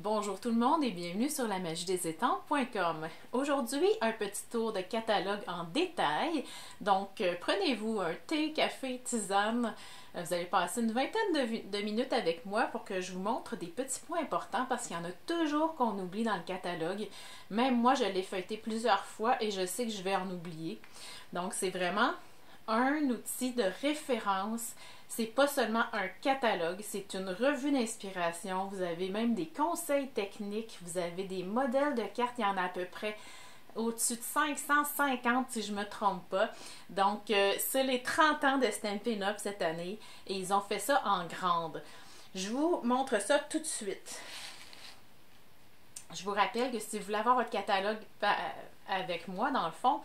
Bonjour tout le monde et bienvenue sur la magie des étampes.com. Aujourd'hui, un petit tour de catalogue en détail. Donc, prenez-vous un thé, café, tisane. Vous allez passer une vingtaine de minutes avec moi pour que je vous montre des petits points importants parce qu'il y en a toujours qu'on oublie dans le catalogue. Même moi, je l'ai feuilleté plusieurs fois et je sais que je vais en oublier. Donc, c'est vraiment un outil de référence. C'est pas seulement un catalogue, c'est une revue d'inspiration. Vous avez même des conseils techniques, vous avez des modèles de cartes, il y en a à peu près au-dessus de 550 si je ne me trompe pas. Donc, c'est les 30 ans de Stampin' Up cette année et ils ont fait ça en grande. Je vous montre ça tout de suite. Je vous rappelle que si vous voulez avoir votre catalogue avec moi, dans le fond,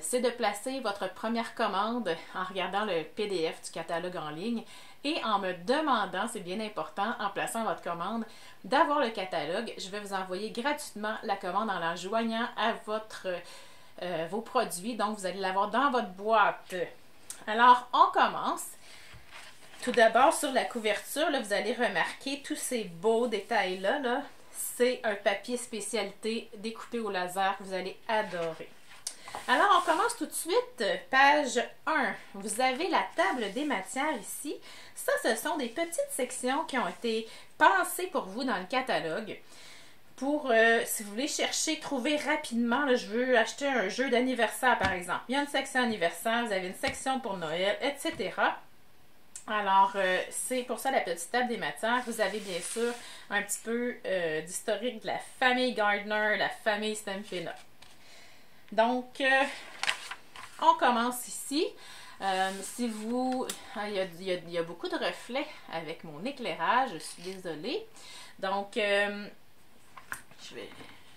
c'est de placer votre première commande en regardant le PDF du catalogue en ligne et en me demandant, c'est bien important, en plaçant votre commande, d'avoir le catalogue. Je vais vous envoyer gratuitement la commande en la joignant à vos produits. Donc, vous allez l'avoir dans votre boîte. Alors, on commence. Tout d'abord, sur la couverture, là, vous allez remarquer tous ces beaux détails-là, là. C'est un papier spécialité découpé au laser que vous allez adorer. Alors, on commence tout de suite. Page 1. Vous avez la table des matières ici. Ça, ce sont des petites sections qui ont été pensées pour vous dans le catalogue. Pour, si vous voulez chercher, trouver rapidement, là, je veux acheter un jeu d'anniversaire, par exemple. Il y a une section anniversaire, vous avez une section pour Noël, etc. Alors, c'est pour ça la petite table des matières. Vous avez bien sûr un petit peu d'historique de la famille Gardner, la famille Stemfilla. Donc, on commence ici. Si vous... Il y a beaucoup de reflets avec mon éclairage, je suis désolée. Donc, je vais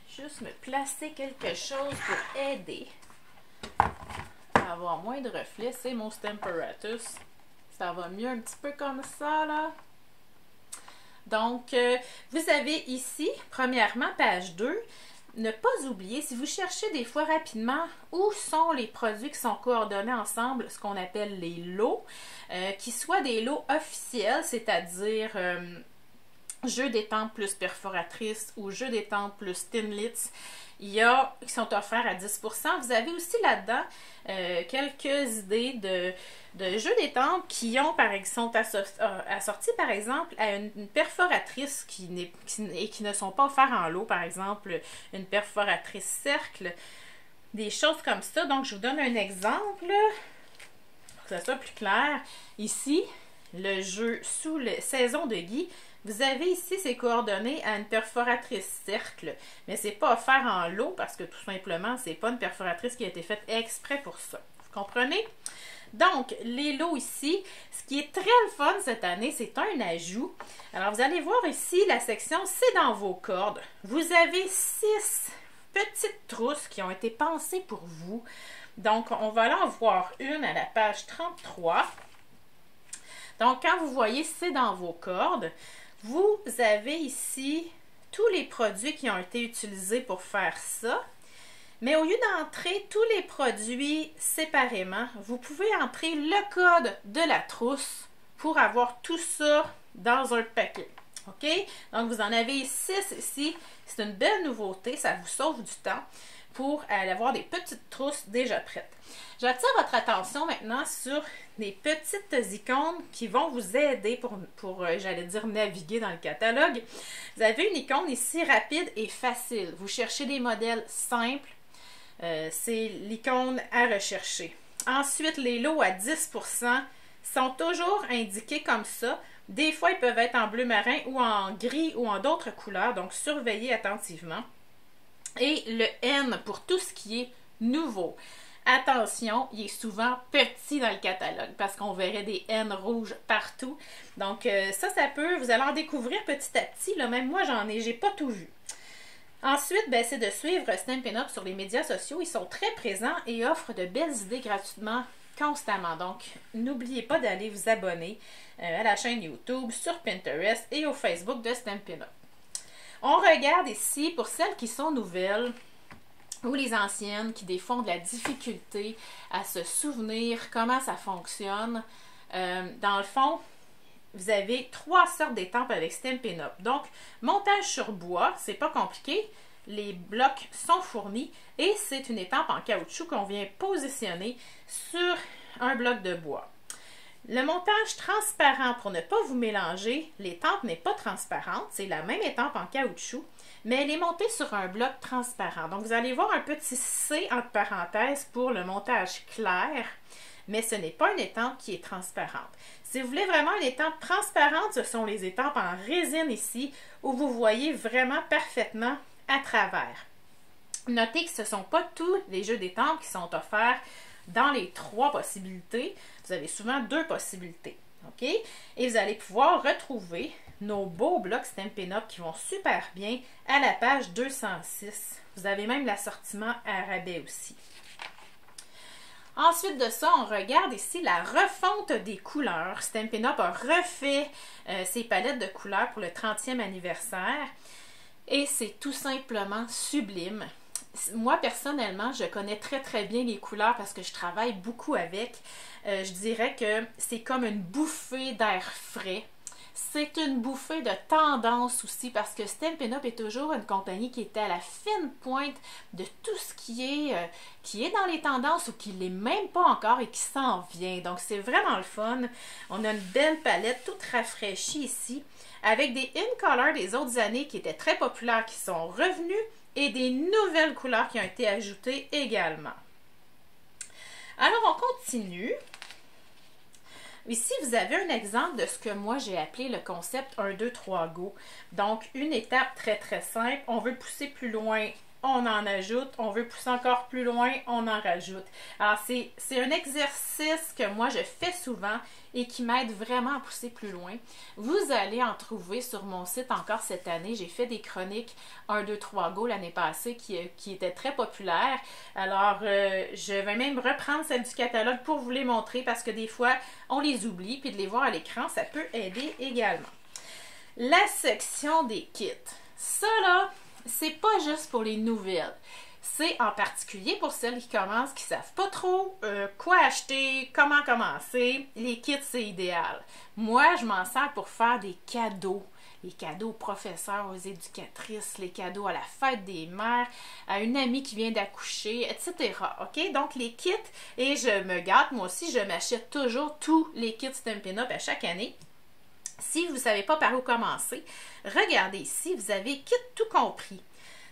juste me placer quelque chose pour aider à avoir moins de reflets. C'est mon Stamparatus. Ça va mieux un petit peu comme ça, là. Donc, vous avez ici, premièrement, page 2. Ne pas oublier, si vous cherchez des fois rapidement où sont les produits qui sont coordonnés ensemble, ce qu'on appelle les lots, qui soient des lots officiels, c'est-à-dire jeu d'étampes plus perforatrice ou jeu d'étampes plus tinlitz. Il y a qui sont offerts à 10%. Vous avez aussi là-dedans quelques idées de jeux d'étampes qui ont, sont assortis par exemple à une perforatrice qui ne sont pas offerts en lot, par exemple une perforatrice cercle, des choses comme ça. Donc je vous donne un exemple pour que ça soit plus clair. Ici, le jeu sous la saison de Guy. Vous avez ici ces coordonnées à une perforatrice cercle, mais ce n'est pas offert en lot parce que tout simplement, ce n'est pas une perforatrice qui a été faite exprès pour ça. Vous comprenez? Donc, les lots ici, ce qui est très le fun cette année, c'est un ajout. Alors, vous allez voir ici, la section « C'est dans vos cordes ». Vous avez 6 petites trousses qui ont été pensées pour vous. Donc, on va aller en voir une à la page 33. Donc, quand vous voyez « C'est dans vos cordes », vous avez ici tous les produits qui ont été utilisés pour faire ça. Mais au lieu d'entrer tous les produits séparément, vous pouvez entrer le code de la trousse pour avoir tout ça dans un paquet. OK? Donc, vous en avez 6 ici. C'est une belle nouveauté. Ça vous sauve du temps pour aller avoir des petites trousses déjà prêtes. J'attire votre attention maintenant sur des petites icônes qui vont vous aider pour j'allais dire, naviguer dans le catalogue. Vous avez une icône ici rapide et facile. Vous cherchez des modèles simples. C'est l'icône à rechercher. Ensuite, les lots à 10% sont toujours indiqués comme ça. Des fois, ils peuvent être en bleu marin ou en gris ou en d'autres couleurs. Donc, surveillez attentivement. Et le N pour tout ce qui est nouveau. Attention, il est souvent petit dans le catalogue parce qu'on verrait des N rouges partout. Donc ça peut, vous allez en découvrir petit à petit. Là, même moi, j'ai pas tout vu. Ensuite, ben, c'est de suivre Stampin' Up sur les médias sociaux. Ils sont très présents et offrent de belles idées gratuitement, constamment. Donc, n'oubliez pas d'aller vous abonner à la chaîne YouTube, sur Pinterest et au Facebook de Stampin' Up. On regarde ici, pour celles qui sont nouvelles, ou les anciennes qui des fois ont de la difficulté à se souvenir comment ça fonctionne. Dans le fond, vous avez 3 sortes d'étampes avec Stampin' Up. Donc, montage sur bois, c'est pas compliqué. Les blocs sont fournis et c'est une étampe en caoutchouc qu'on vient positionner sur un bloc de bois. Le montage transparent, pour ne pas vous mélanger, l'étampe n'est pas transparente, c'est la même étampe en caoutchouc, mais elle est montée sur un bloc transparent. Donc vous allez voir un petit C entre parenthèses pour le montage clair, mais ce n'est pas une étampe qui est transparente. Si vous voulez vraiment une étampe transparente, ce sont les étampes en résine ici, où vous voyez vraiment parfaitement à travers. Notez que ce ne sont pas tous les jeux d'étampes qui sont offerts dans les 3 possibilités. Vous avez souvent 2 possibilités. Okay? Et vous allez pouvoir retrouver nos beaux blocs Stampin' Up qui vont super bien à la page 206. Vous avez même l'assortiment à rabais aussi. Ensuite de ça, on regarde ici la refonte des couleurs. Stampin' Up a refait ses palettes de couleurs pour le 30e anniversaire. Et c'est tout simplement sublime. Moi, personnellement, je connais très bien les couleurs parce que je travaille beaucoup avec. Je dirais que c'est comme une bouffée d'air frais. C'est une bouffée de tendance aussi parce que Stampin' Up est toujours une compagnie qui était à la fine pointe de tout ce qui est dans les tendances ou qui ne l'est même pas encore et qui s'en vient. Donc, c'est vraiment le fun. On a une belle palette toute rafraîchie ici avec des in-color des autres années qui étaient très populaires, qui sont revenus et des nouvelles couleurs qui ont été ajoutées également. Alors, on continue. Ici, vous avez un exemple de ce que moi j'ai appelé le concept 1, 2, 3, go. Donc, une étape très simple. On veut pousser plus loin, on en ajoute. On veut pousser encore plus loin, on en rajoute. Alors, c'est un exercice que moi je fais souvent et qui m'aide vraiment à pousser plus loin. Vous allez en trouver sur mon site encore cette année. J'ai fait des chroniques 1, 2, 3, go l'année passée qui étaient très populaires. Alors, je vais même reprendre celles du catalogue pour vous les montrer parce que des fois, on les oublie, puis de les voir à l'écran, ça peut aider également. La section des kits. Ça là, c'est pas juste pour les nouvelles. C'est en particulier pour celles qui commencent, qui ne savent pas trop quoi acheter, comment commencer. Les kits, c'est idéal. Moi, je m'en sers pour faire des cadeaux. Les cadeaux aux professeurs, aux éducatrices, les cadeaux à la fête des mères, à une amie qui vient d'accoucher, etc. OK? Donc, les kits, et je me gâte, moi aussi, je m'achète toujours tous les kits Stampin' Up à chaque année. Si vous ne savez pas par où commencer, regardez ici, vous avez kit tout compris.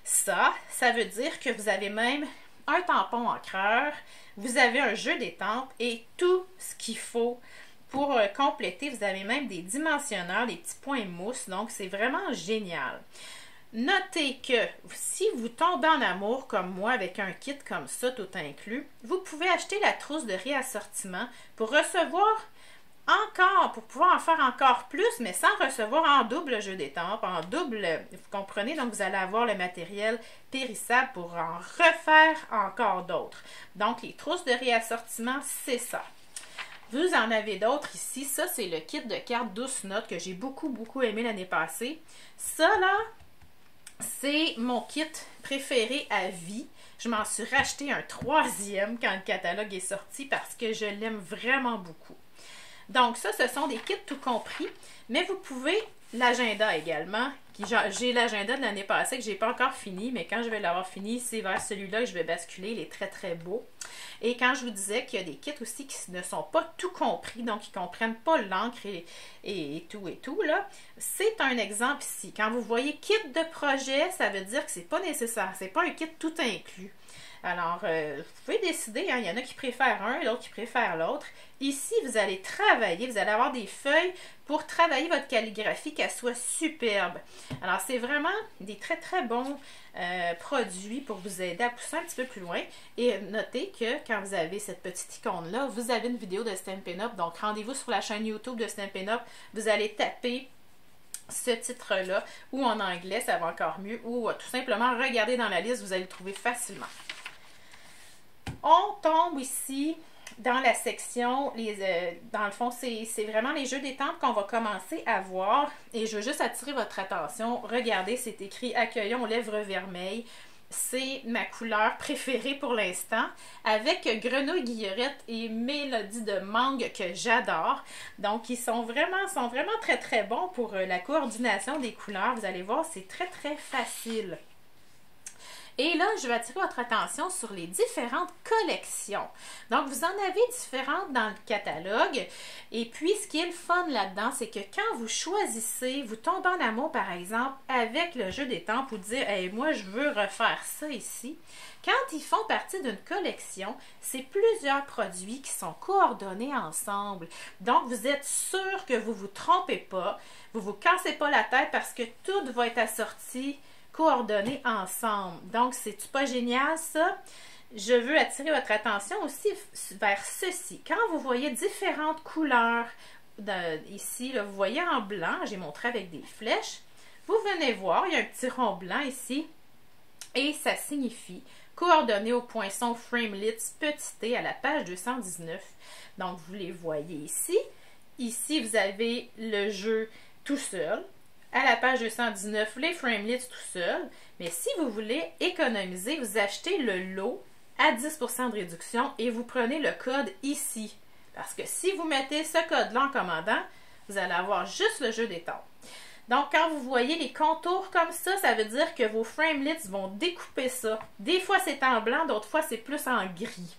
Ça veut dire que vous avez même un tampon encreur, vous avez un jeu d'étampe et tout ce qu'il faut pour compléter. Vous avez même des dimensionneurs, des petits points mousse, donc c'est vraiment génial. Notez que si vous tombez en amour comme moi avec un kit comme ça, tout inclus, vous pouvez acheter la trousse de réassortiment pour recevoir encore, pour pouvoir en faire encore plus, mais sans recevoir en double jeu d'étampes, en double, vous comprenez, donc vous allez avoir le matériel périssable pour en refaire encore d'autres. Donc, les trousses de réassortiment, c'est ça. Vous en avez d'autres ici. Ça, c'est le kit de cartes douce notes que j'ai beaucoup aimé l'année passée. Ça, là, c'est mon kit préféré à vie. Je m'en suis racheté un 3e quand le catalogue est sorti parce que je l'aime vraiment beaucoup. Donc ça, ce sont des kits tout compris, mais vous pouvez, l'agenda également, j'ai l'agenda de l'année passée que je n'ai pas encore fini, mais quand je vais l'avoir fini, c'est vers celui-là que je vais basculer, il est très beau. Et quand je vous disais qu'il y a des kits aussi qui ne sont pas tout compris, donc qui ne comprennent pas l'encre et tout, là, c'est un exemple ici. Quand vous voyez kit de projet, ça veut dire que ce n'est pas nécessaire, ce n'est pas un kit tout inclus. Alors, vous pouvez décider, hein, il y en a qui préfèrent un, d'autres qui préfèrent l'autre. Ici, vous allez travailler, vous allez avoir des feuilles pour travailler votre calligraphie, qu'elle soit superbe. Alors, c'est vraiment des très bons produits pour vous aider à pousser un petit peu plus loin. Et notez que quand vous avez cette petite icône-là, vous avez une vidéo de Stampin' Up. Donc, rendez-vous sur la chaîne YouTube de Stampin' Up. Vous allez taper ce titre-là, ou en anglais, ça va encore mieux, ou tout simplement regarder dans la liste, vous allez le trouver facilement. On tombe ici dans la section, dans le fond, c'est vraiment les jeux d'étampes qu'on va commencer à voir. Et je veux juste attirer votre attention. Regardez, c'est écrit « Accueillons aux lèvres vermeilles ». c'est ma couleur préférée pour l'instant, avec Grenouille Guillerette et Mélodie de Mangue que j'adore. Donc ils sont vraiment très très bons pour la coordination des couleurs. Vous allez voir, c'est très très facile. Et là, je vais attirer votre attention sur les différentes collections. Donc, vous en avez différentes dans le catalogue. Et puis, ce qui est le fun là-dedans, c'est que quand vous choisissez, vous tombez en amour, par exemple, avec le jeu d'étampes ou dire hey, « moi, je veux refaire ça ici », quand ils font partie d'une collection, c'est plusieurs produits qui sont coordonnés ensemble. Donc, vous êtes sûr que vous ne vous trompez pas, vous ne vous cassez pas la tête parce que tout va être assorti, coordonnées ensemble. Donc, c'est-tu pas génial, ça? Je veux attirer votre attention aussi vers ceci. Quand vous voyez différentes couleurs, ici, là, vous voyez en blanc, j'ai montré avec des flèches, vous venez voir, il y a un petit rond blanc ici, et ça signifie coordonnées au poinçon Framelits petit t à la page 219. Donc, vous les voyez ici. Ici, vous avez le jeu tout seul. À la page 219, les framelits tout seul. Mais si vous voulez économiser, vous achetez le lot à 10% de réduction et vous prenez le code ici. Parce que si vous mettez ce code-là en commandant, vous allez avoir juste le jeu d'étampes. Donc, quand vous voyez les contours comme ça, ça veut dire que vos framelits vont découper ça. Des fois, c'est en blanc, d'autres fois, c'est plus en gris.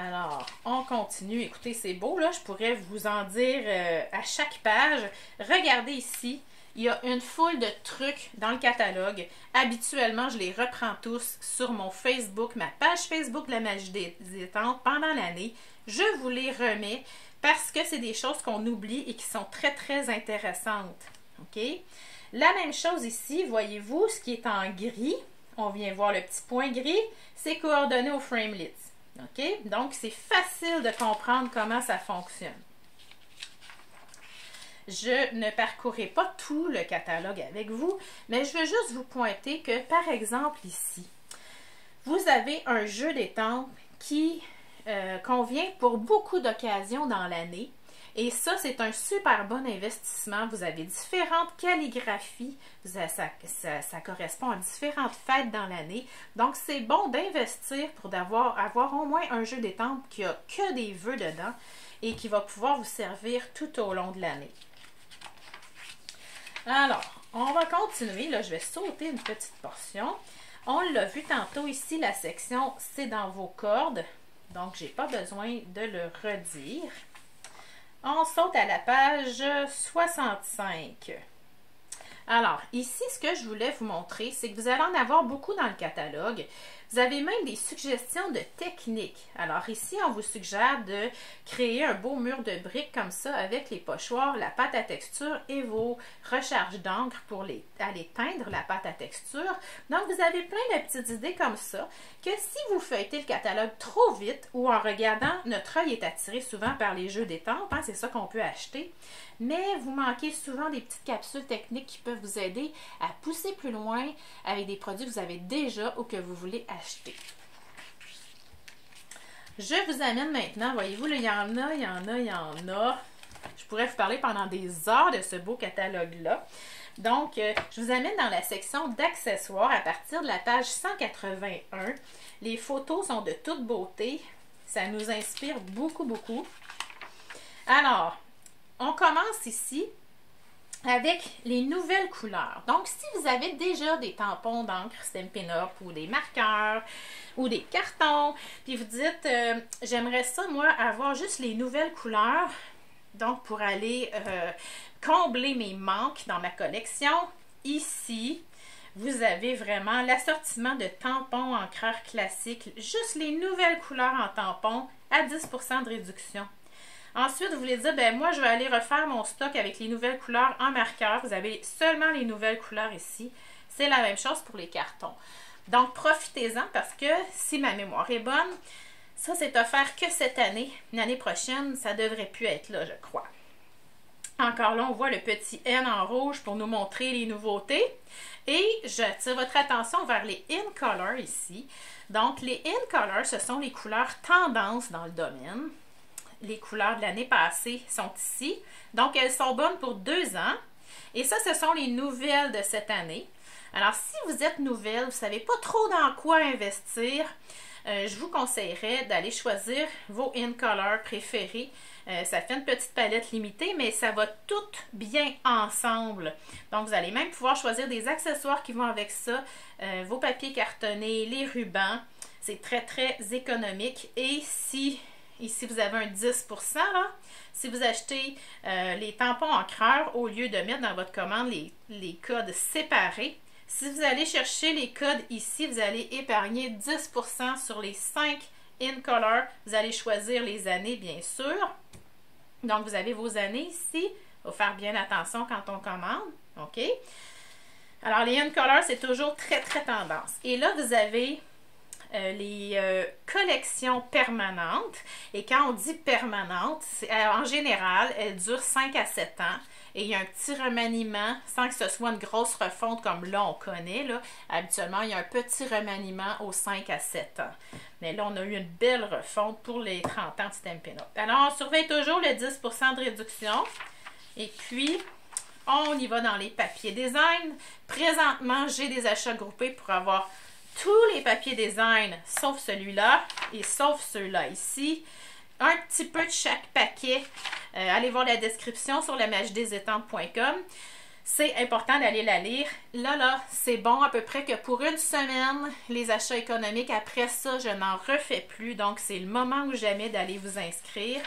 Alors, on continue. Écoutez, c'est beau, là. Je pourrais vous en dire à chaque page. Regardez ici, il y a une foule de trucs dans le catalogue. Habituellement, je les reprends tous sur mon Facebook, ma page Facebook de La Magie des Étampes pendant l'année. Je vous les remets parce que c'est des choses qu'on oublie et qui sont très, très intéressantes. OK? La même chose ici, voyez-vous, ce qui est en gris, on vient voir le petit point gris, c'est coordonné au framelits. Okay? Donc, c'est facile de comprendre comment ça fonctionne. Je ne parcourrai pas tout le catalogue avec vous, mais je veux juste vous pointer que, par exemple, ici, vous avez un jeu d'étampes qui convient pour beaucoup d'occasions dans l'année. Et ça, c'est un super bon investissement. Vous avez différentes calligraphies. Ça correspond à différentes fêtes dans l'année. Donc, c'est bon d'investir pour avoir au moins un jeu d'étampes qui n'a que des vœux dedans et qui va pouvoir vous servir tout au long de l'année. Alors, on va continuer. Là, je vais sauter une petite portion. On l'a vu tantôt ici, la section « C'est dans vos cordes ». Donc, je n'ai pas besoin de le redire. On saute à la page 65. Alors, ici, ce que je voulais vous montrer, c'est que vous allez en avoir beaucoup dans le catalogue. Vous avez même des suggestions de techniques. Alors ici, on vous suggère de créer un beau mur de briques comme ça avec les pochoirs, la pâte à texture et vos recharges d'encre pour aller teindre la pâte à texture. Donc, vous avez plein de petites idées comme ça que si vous feuilletez le catalogue trop vite ou en regardant, notre œil est attiré souvent par les jeux d'étampes, hein, c'est ça qu'on peut acheter, mais vous manquez souvent des petites capsules techniques qui peuvent vous aider à pousser plus loin avec des produits que vous avez déjà ou que vous voulez acheter. Je vous amène maintenant, voyez-vous, il y en a, il y en a, il y en a. Je pourrais vous parler pendant des heures de ce beau catalogue-là. Donc, je vous amène dans la section d'accessoires à partir de la page 181. Les photos sont de toute beauté. Ça nous inspire beaucoup, beaucoup. Alors, on commence ici avec les nouvelles couleurs. Donc, si vous avez déjà des tampons d'encre Stampin' Up ou des marqueurs ou des cartons, puis vous dites « j'aimerais ça, moi, avoir juste les nouvelles couleurs, donc pour aller combler mes manques dans ma collection », ici, vous avez vraiment l'assortiment de tampons encreurs classiques, juste les nouvelles couleurs en tampons à 10% de réduction. Ensuite, vous voulez dire, ben moi, je vais aller refaire mon stock avec les nouvelles couleurs en marqueur. Vous avez seulement les nouvelles couleurs ici. C'est la même chose pour les cartons. Donc, profitez-en parce que, si ma mémoire est bonne, ça, c'est offert que cette année. L'année prochaine, ça ne devrait plus être là, je crois. Encore là, on voit le petit N en rouge pour nous montrer les nouveautés. Et j'attire votre attention vers les « In Color » ici. Donc, les « In Color », ce sont les couleurs tendance dans le domaine. Les couleurs de l'année passée sont ici. Donc, elles sont bonnes pour 2 ans. Et ça, ce sont les nouvelles de cette année. Alors, si vous êtes nouvelle, vous ne savez pas trop dans quoi investir, je vous conseillerais d'aller choisir vos in-color préférés. Ça fait une petite palette limitée, mais ça va tout bien ensemble. Donc, vous allez même pouvoir choisir des accessoires qui vont avec ça, vos papiers cartonnés, les rubans. C'est très, très économique. Et si... Ici, vous avez un 10% là. Si vous achetez les tampons encreurs, au lieu de mettre dans votre commande les codes séparés, si vous allez chercher les codes ici, vous allez épargner 10% sur les 5 in-color. Vous allez choisir les années, bien sûr. Donc, vous avez vos années ici. Il faut faire bien attention quand on commande. OK? Alors, les in-color, c'est toujours très, très tendance. Et là, vous avez... les collections permanentes. Et quand on dit permanente, en général, elles durent 5 à 7 ans. Et il y a un petit remaniement, sans que ce soit une grosse refonte comme là, on connaît. Là. Habituellement, il y a un petit remaniement aux 5 à 7 ans. Mais là, on a eu une belle refonte pour les 30 ans de Stampin' Up. Alors, on surveille toujours le 10% de réduction. Et puis... on y va dans les papiers design. Présentement, j'ai des achats groupés pour avoir tous les papiers design, sauf celui-là et sauf ceux-là ici. Un petit peu de chaque paquet. Allez voir la description sur lamagidesétampes.com. C'est important d'aller la lire. Là, c'est bon à peu près que pour une semaine, les achats économiques. Après ça, je n'en refais plus. Donc, c'est le moment ou jamais d'aller vous inscrire.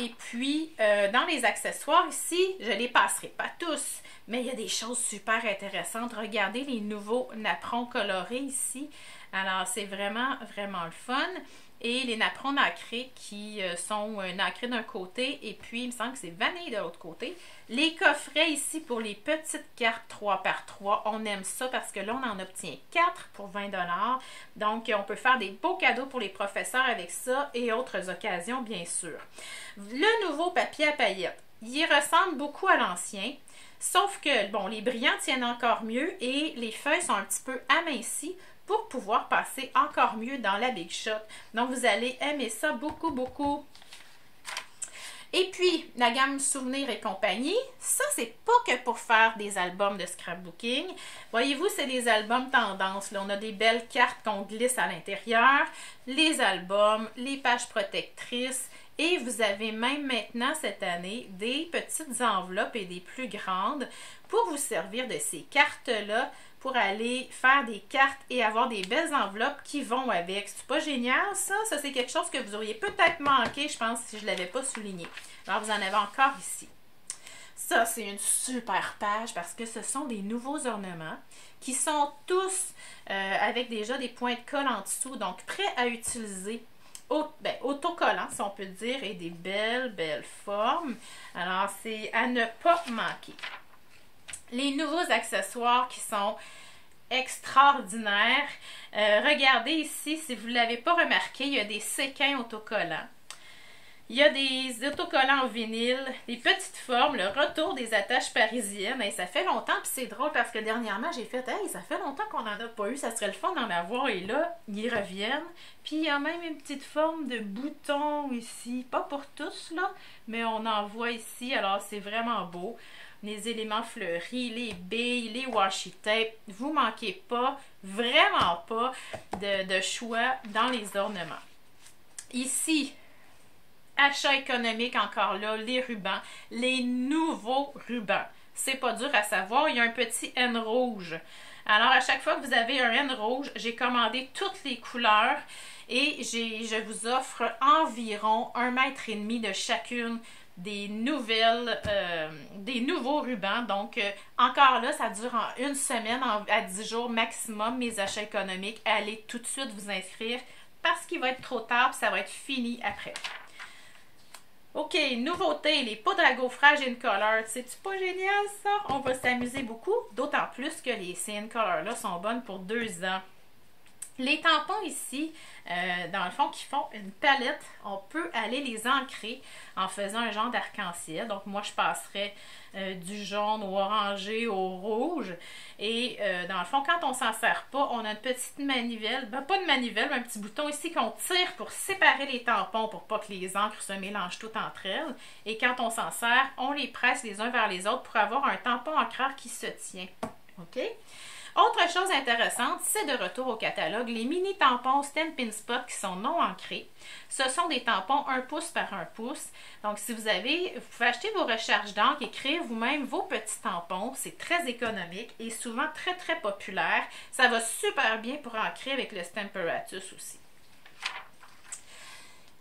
Et puis, dans les accessoires ici, je ne les passerai pas tous, mais il y a des choses super intéressantes. Regardez les nouveaux napperons colorés ici. Alors, c'est vraiment, vraiment le fun. Et les napperons nacrés qui sont nacrés d'un côté et puis, il me semble que c'est vanille de l'autre côté. Les coffrets ici pour les petites cartes 3x3. On aime ça parce que là, on en obtient 4 pour 20$. Donc, on peut faire des beaux cadeaux pour les professeurs avec ça et autres occasions, bien sûr. Le nouveau papier à paillettes. Il ressemble beaucoup à l'ancien. Sauf que, bon, les brillants tiennent encore mieux et les feuilles sont un petit peu amincies pour pouvoir passer encore mieux dans la Big Shot. Donc, vous allez aimer ça beaucoup, beaucoup. Et puis, la gamme Souvenirs et compagnie, ça, c'est pas que pour faire des albums de scrapbooking. Voyez-vous, c'est des albums tendance. Là, on a des belles cartes qu'on glisse à l'intérieur, les albums, les pages protectrices. Et vous avez même maintenant, cette année, des petites enveloppes et des plus grandes pour vous servir de ces cartes-là pour aller faire des cartes et avoir des belles enveloppes qui vont avec. C'est pas génial, ça? Ça, c'est quelque chose que vous auriez peut-être manqué, je pense, si je ne l'avais pas souligné. Alors, vous en avez encore ici. Ça, c'est une super page parce que ce sont des nouveaux ornements qui sont tous avec déjà des points de colle en dessous, donc prêts à utiliser. Autocollants, si on peut dire, et des belles, belles formes. Alors, c'est à ne pas manquer. Les nouveaux accessoires qui sont extraordinaires. Regardez ici, si vous ne l'avez pas remarqué, il y a des séquins autocollants. Il y a des autocollants en vinyle, des petites formes, le retour des attaches parisiennes. Et ça fait longtemps, puis c'est drôle parce que dernièrement, j'ai fait « Hey, ça fait longtemps qu'on n'en a pas eu, ça serait le fun d'en avoir. » Et là, ils reviennent. Puis il y a même une petite forme de bouton ici. Pas pour tous, là, mais on en voit ici. Alors, c'est vraiment beau. Les éléments fleuris, les billes, les washi tape. Vous manquez pas, vraiment pas, de choix dans les ornements. Ici... achat économique encore là, les rubans, les nouveaux rubans. C'est pas dur à savoir, il y a un petit N rouge. Alors, à chaque fois que vous avez un N rouge, j'ai commandé toutes les couleurs et je vous offre environ 1,5 m de chacune des nouvelles, des nouveaux rubans. Donc, encore là, ça dure en une semaine, à 10 jours maximum, mes achats économiques. Allez tout de suite vous inscrire parce qu'il va être trop tard et ça va être fini après. OK, nouveauté, les poudres à gaufrage in-color. C'est-tu pas génial, ça? On va s'amuser beaucoup, d'autant plus que ces in-color-là sont bonnes pour 2 ans. Les tampons ici, dans le fond, qui font une palette, on peut aller les ancrer en faisant un genre d'arc-en-ciel. Donc moi, je passerais du jaune au orangé au rouge. Et dans le fond, quand on s'en sert pas, on a une petite manivelle, ben pas de manivelle, mais un petit bouton ici qu'on tire pour séparer les tampons pour pas que les encres se mélangent toutes entre elles. Et quand on s'en sert, on les presse les uns vers les autres pour avoir un tampon encreur qui se tient. OK? Autre chose intéressante, c'est de retour au catalogue, les mini tampons Stampin' Spot qui sont non ancrés. Ce sont des tampons 1 pouce par 1 pouce. Donc, si vous avez, vous pouvez acheter vos recharges d'encre et créer vous-même vos petits tampons. C'est très économique et souvent très, très populaire. Ça va super bien pour ancrer avec le Stamparatus aussi.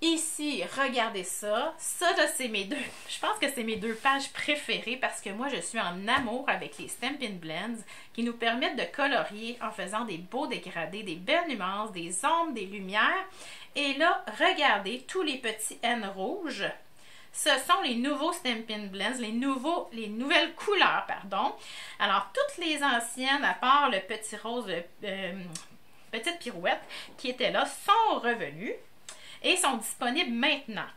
Ici, regardez ça. Ça, c'est mes deux. Je pense que c'est mes deux pages préférées parce que moi, je suis en amour avec les Stampin' Blends qui nous permettent de colorier en faisant des beaux dégradés, des belles nuances, des ombres, des lumières. Et là, regardez tous les petits N rouges. Ce sont les nouveaux Stampin' Blends, les nouvelles couleurs, pardon. Alors, toutes les anciennes, à part le petit rose, petite pirouette qui était là, sont revenues. Et sont disponibles maintenant.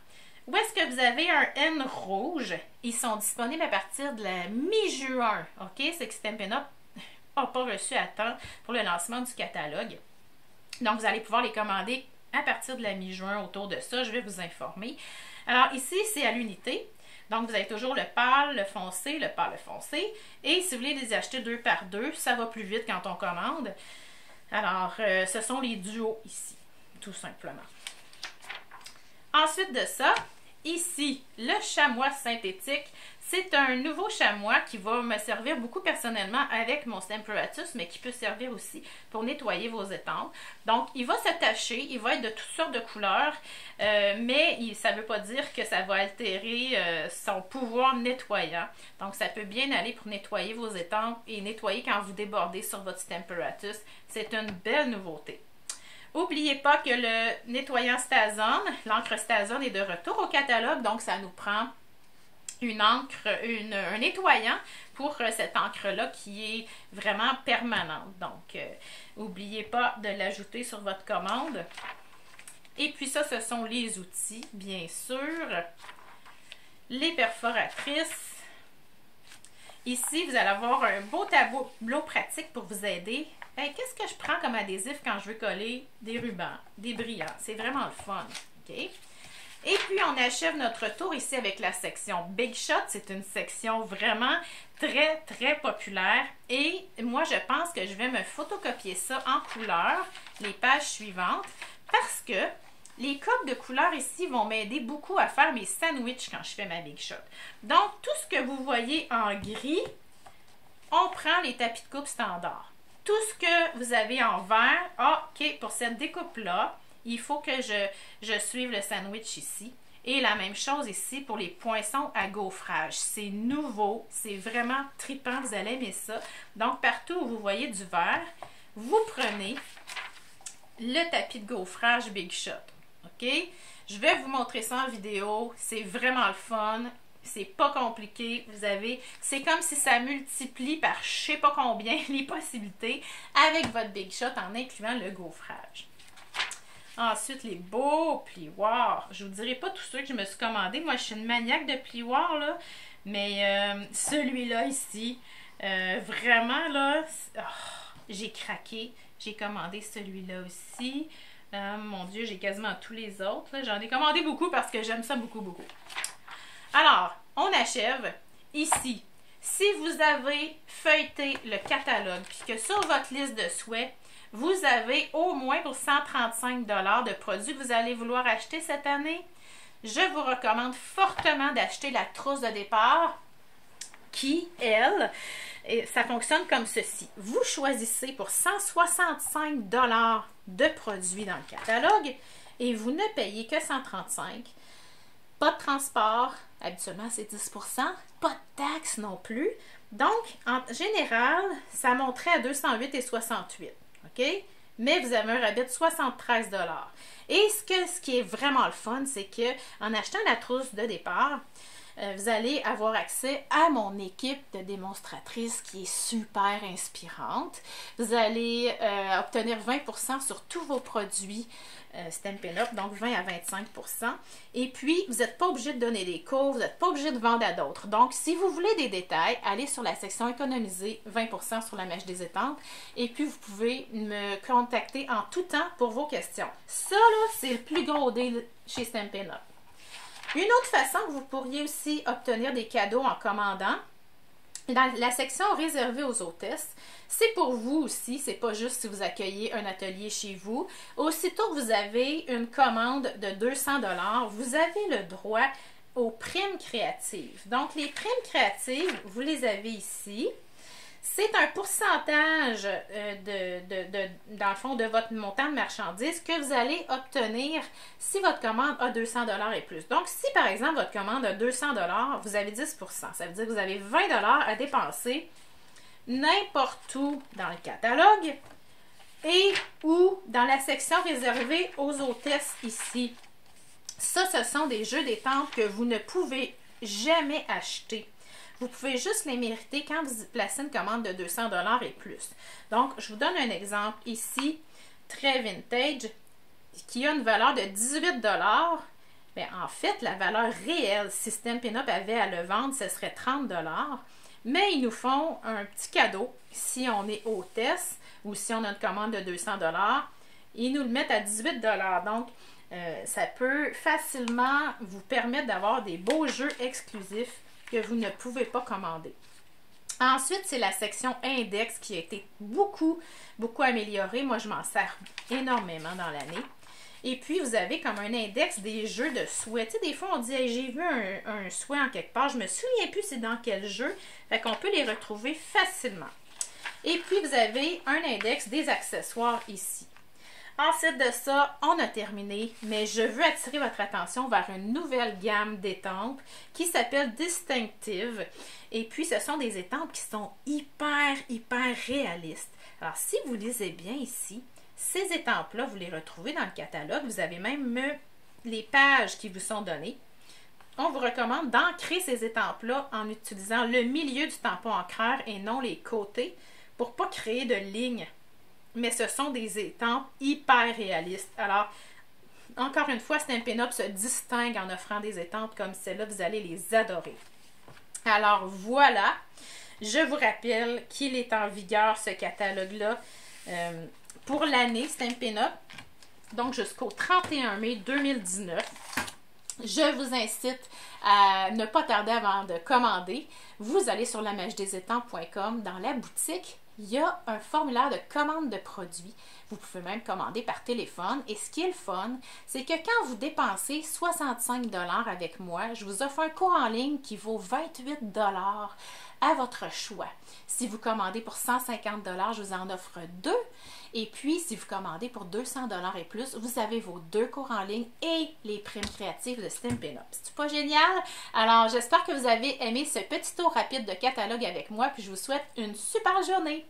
Où est-ce que vous avez un N rouge? Ils sont disponibles à partir de la mi-juin. OK? C'est que Stampin' Up n'a pas reçu à temps pour le lancement du catalogue. Donc, vous allez pouvoir les commander à partir de la mi-juin autour de ça. Je vais vous informer. Alors, ici, c'est à l'unité. Donc, vous avez toujours le pâle, le foncé, le pâle, le foncé. Et si vous voulez les acheter 2 par 2, ça va plus vite quand on commande. Alors, ce sont les duos ici, tout simplement. Ensuite de ça, ici, le chamois synthétique. C'est un nouveau chamois qui va me servir beaucoup personnellement avec mon Stamparatus, mais qui peut servir aussi pour nettoyer vos étampes. Donc, il va se tacher, il va être de toutes sortes de couleurs, mais ça ne veut pas dire que ça va altérer son pouvoir nettoyant. Donc, ça peut bien aller pour nettoyer vos étampes et nettoyer quand vous débordez sur votre Stamparatus. C'est une belle nouveauté. N'oubliez pas que le nettoyant StazOn, l'encre StazOn est de retour au catalogue, donc ça nous prend une encre, un nettoyant pour cette encre-là qui est vraiment permanente. Donc, n'oubliez pas de l'ajouter sur votre commande. Et puis ça, ce sont les outils, bien sûr, les perforatrices. Ici, vous allez avoir un beau tableau pratique pour vous aider. Hey, qu'est-ce que je prends comme adhésif quand je veux coller des rubans, des brillants? C'est vraiment le fun. Okay? Et puis, on achève notre tour ici avec la section Big Shot. C'est une section vraiment très, très populaire. Et moi, je pense que je vais me photocopier ça en couleur, les pages suivantes, parce que les codes de couleurs ici vont m'aider beaucoup à faire mes sandwichs quand je fais ma Big Shot. Donc, tout ce que vous voyez en gris, on prend les tapis de coupe standard. Tout ce que vous avez en vert, OK, pour cette découpe-là, il faut que je suive le sandwich ici. Et la même chose ici pour les poinçons à gaufrage. C'est nouveau, c'est vraiment trippant, vous allez aimer ça. Donc, partout où vous voyez du vert, vous prenez le tapis de gaufrage Big Shot. OK? Je vais vous montrer ça en vidéo. C'est vraiment le fun. C'est pas compliqué. Vous avez... C'est comme si ça multiplie par je sais pas combien les possibilités avec votre Big Shot en incluant le gaufrage. Ensuite, les beaux plioirs. Je vous dirai pas tous ceux que je me suis commandé. Moi, je suis une maniaque de plioirs, là. Mais celui-là ici, vraiment, là, j'ai craqué. J'ai commandé celui-là aussi. Mon Dieu, j'ai quasiment tous les autres. J'en ai commandé beaucoup parce que j'aime ça beaucoup, beaucoup. Alors, on achève ici. Si vous avez feuilleté le catalogue, puisque sur votre liste de souhaits, vous avez au moins pour 135 $ de produits que vous allez vouloir acheter cette année, je vous recommande fortement d'acheter la trousse de départ qui, elle, ça fonctionne comme ceci. Vous choisissez pour 165 $ de produits dans le catalogue et vous ne payez que 135 $. Pas de transport, habituellement c'est 10 %, pas de taxes non plus. Donc, en général, ça monterait à 208,68 $, OK? Mais vous avez un rabais de 73 $. Et ce qui est vraiment le fun, c'est qu'en achetant la trousse de départ, vous allez avoir accès à mon équipe de démonstratrices qui est super inspirante. Vous allez obtenir 20% sur tous vos produits Stampin' Up, donc 20 à 25%. Et puis, vous n'êtes pas obligé de donner des cours, vous n'êtes pas obligé de vendre à d'autres. Donc, si vous voulez des détails, allez sur la section économiser 20% sur la Magie des Étampes. Et puis, vous pouvez me contacter en tout temps pour vos questions. Ça, là, c'est le plus gros deal chez Stampin' Up. Une autre façon que vous pourriez aussi obtenir des cadeaux en commandant, dans la section réservée aux hôtesses, c'est pour vous aussi, c'est pas juste si vous accueillez un atelier chez vous. Aussitôt que vous avez une commande de 200$, vous avez le droit aux primes créatives. Donc, les primes créatives, vous les avez ici. C'est un pourcentage, dans le fond, de votre montant de marchandises que vous allez obtenir si votre commande a 200$ et plus. Donc, si par exemple votre commande a 200$, vous avez 10%. Ça veut dire que vous avez 20$ à dépenser n'importe où dans le catalogue et ou dans la section réservée aux hôtesses ici. Ça, ce sont des jeux d'étampes que vous ne pouvez jamais acheter. Vous pouvez juste les mériter quand vous placez une commande de 200$ et plus. Donc, je vous donne un exemple ici, très vintage, qui a une valeur de 18$. Mais en fait, la valeur réelle, si Stampin' Up avait à le vendre, ce serait 30$. Mais ils nous font un petit cadeau. Si on est hôtesse ou si on a une commande de 200$, ils nous le mettent à 18$. Donc, ça peut facilement vous permettre d'avoir des beaux jeux exclusifs que vous ne pouvez pas commander. Ensuite, c'est la section index qui a été beaucoup améliorée. Moi, je m'en sers énormément dans l'année. Et puis, vous avez comme un index des jeux de souhaits. Tu sais, des fois, on dit hey, « j'ai vu un souhait en quelque part, je me souviens plus c'est dans quel jeu ». Fait qu'on peut les retrouver facilement. Et puis, vous avez un index des accessoires ici. Ensuite de ça, on a terminé, mais je veux attirer votre attention vers une nouvelle gamme d'étampes qui s'appelle Distinctive. Et puis, ce sont des étampes qui sont hyper réalistes. Alors, si vous lisez bien ici, ces étampes-là, vous les retrouvez dans le catalogue. Vous avez même les pages qui vous sont données. On vous recommande d'ancrer ces étampes-là en utilisant le milieu du tampon encreur et non les côtés pour ne pas créer de lignes. Mais ce sont des étampes hyper réalistes. Alors, encore une fois, Stampin' Up se distingue en offrant des étampes comme celle-là. Vous allez les adorer. Alors, voilà. Je vous rappelle qu'il est en vigueur, ce catalogue-là, pour l'année Stampin' Up. Donc, jusqu'au 31 mai 2019. Je vous incite à ne pas tarder avant de commander. Vous allez sur lamagiedesétampes.com dans la boutique. Il y a un formulaire de commande de produits. Vous pouvez même commander par téléphone. Et ce qui est le fun, c'est que quand vous dépensez 65$ avec moi, je vous offre un cours en ligne qui vaut 28$ à votre choix. Si vous commandez pour 150$, je vous en offre 2. Et puis, si vous commandez pour 200$ et plus, vous avez vos 2 cours en ligne et les primes créatives de Stampin' Up. C'est pas génial? Alors, j'espère que vous avez aimé ce petit tour rapide de catalogue avec moi. Puis, je vous souhaite une super journée!